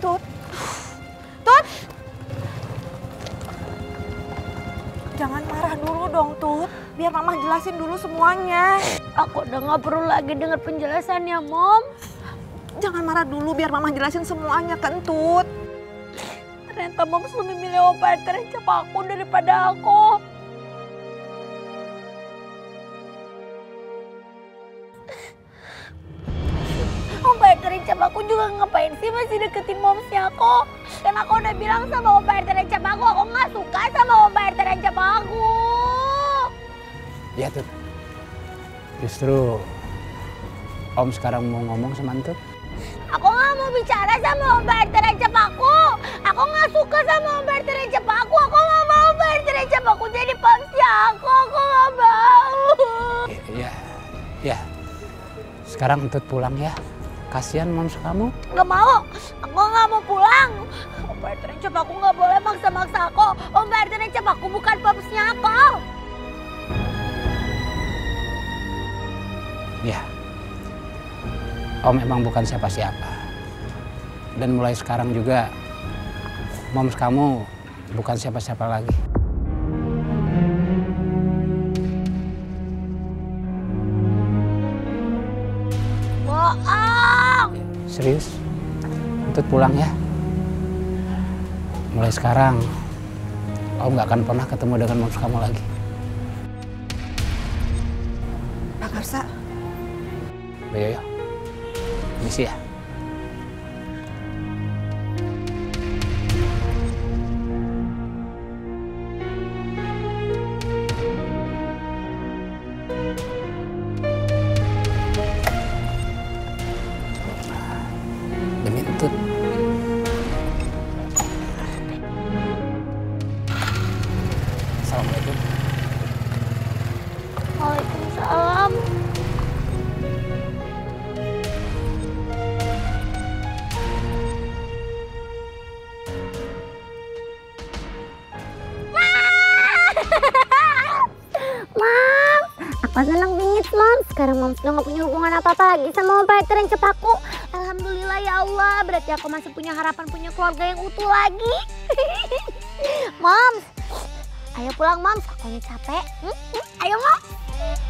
Tut. Tut. Jangan marah dulu dong, Tut. Biar Mama jelasin dulu semuanya. Aku udah nggak perlu lagi dengar penjelasannya, Mom. Jangan marah dulu, biar Mama jelasin semuanya kan, Tut. Ternyata Mom lebih milih opa yang terencap aku daripada aku. Aku juga ngapain sih masih deketin momsnya aku? Kan aku udah bilang sama Om Pak RT Rancap aku nggak suka sama Om Pak RT Rancap aku. Ya Tut, justru Om sekarang mau ngomong sama Tut. Aku nggak mau bicara sama Om Pak RT Rancap aku. Aku nggak suka sama Om Pak RT Rancap aku. Aku nggak mau Om Pak RT Rancap aku jadi pomsnya aku. Aku nggak mau. Ya. Sekarang Tut pulang ya. Kasihan moms kamu. Nggak mau, aku nggak mau pulang. Om Pak RT aku nggak boleh maksa-maksa aku. Om Pak RT aku bukan popsnya aku. Ya, Om emang bukan siapa-siapa. Dan mulai sekarang juga, moms kamu bukan siapa-siapa lagi. Serius, Tut pulang ya. Mulai sekarang, Om nggak akan pernah ketemu dengan moms kamu lagi. Pak Karsa. Bayo, misi ya. Assalamualaikum. Waalaikumsalam. Mam, aku senang banget, Mam. Sekarang Mam sudah nggak punya hubungan apa-apa lagi sama Pak Rancap aku. Alhamdulillah ya Allah, berarti aku masih punya harapan punya keluarga yang utuh lagi. Mam. Ayo pulang, Mams. Aku capek. Ayo, Mams.